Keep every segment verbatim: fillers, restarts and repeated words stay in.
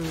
True.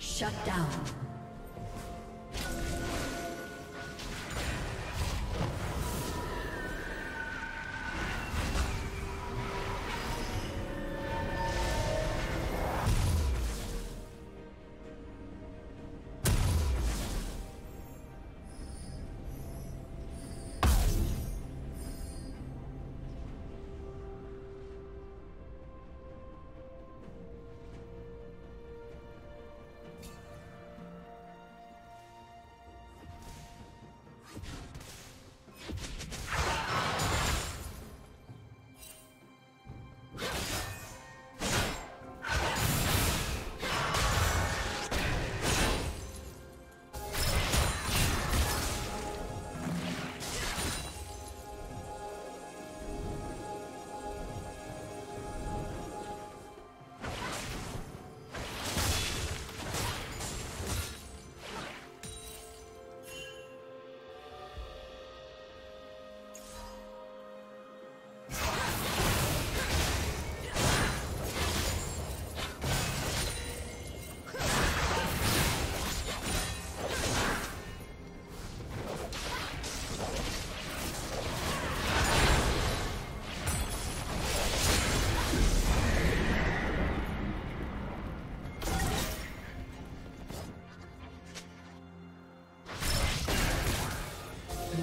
Shut down.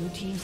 Blue team's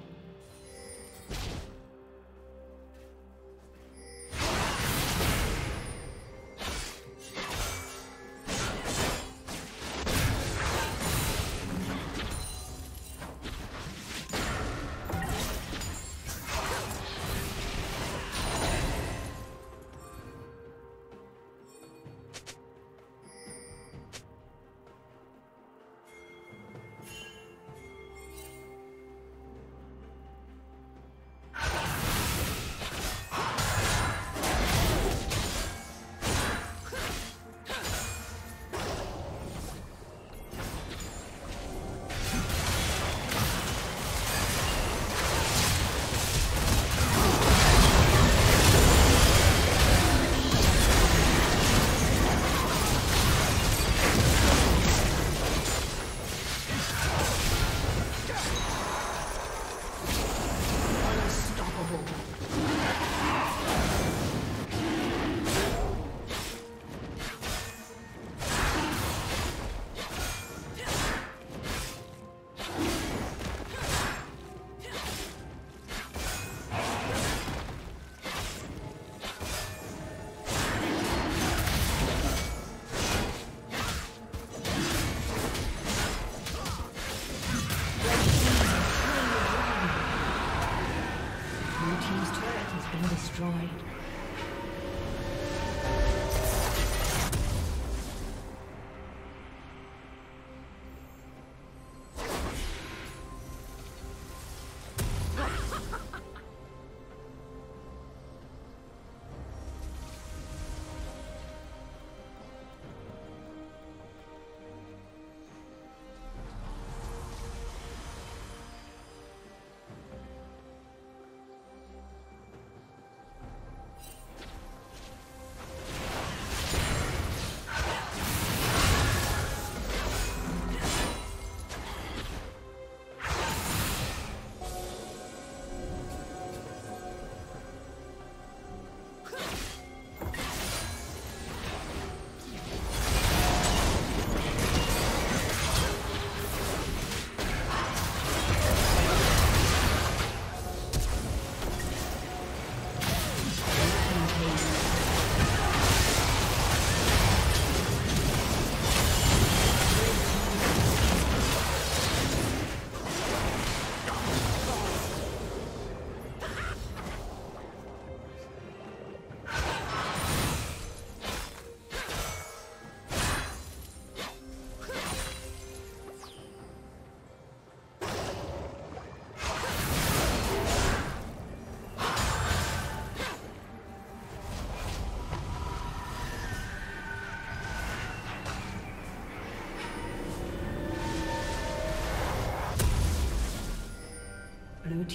Blue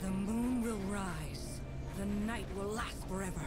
The moon will rise. The night will last forever.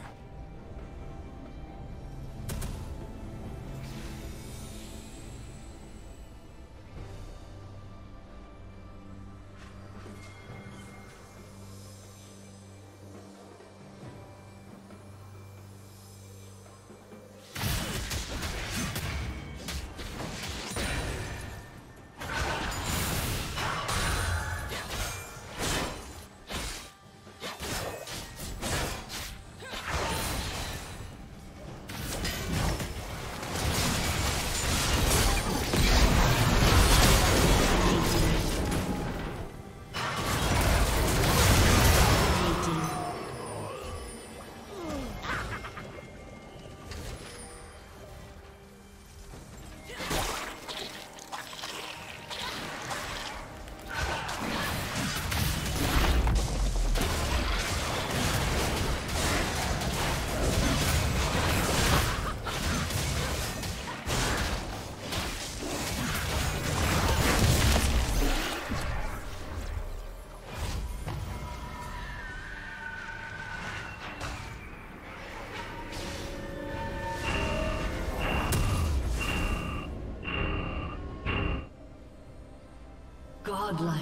Godlike.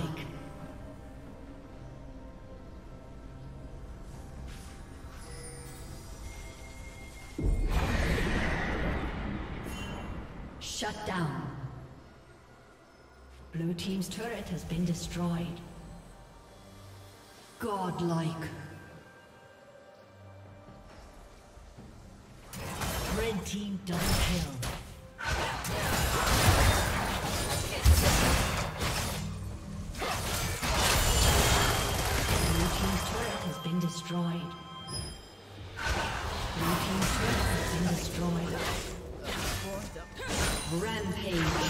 Shut down. Blue team's turret has been destroyed. Godlike. Red team double kill. Destroyed. Blue team's turret has been destroyed. Rampage.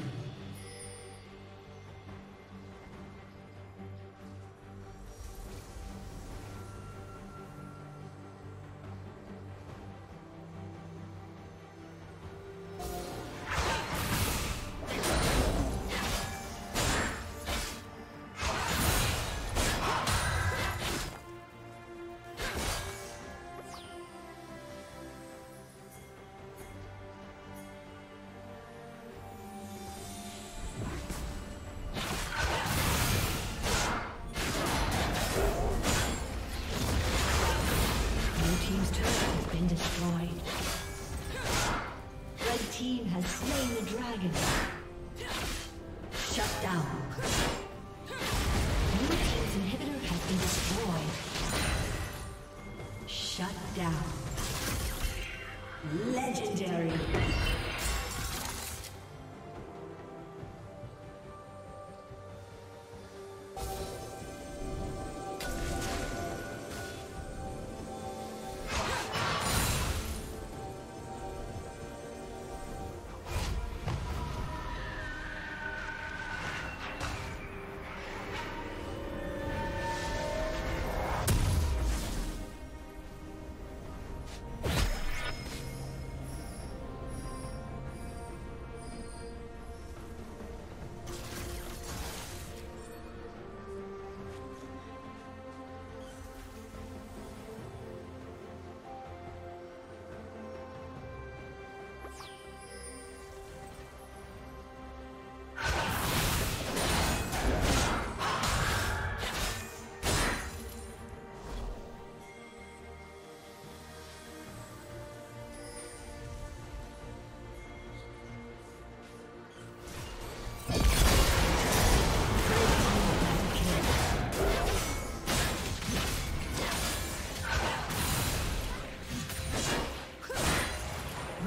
Legendary.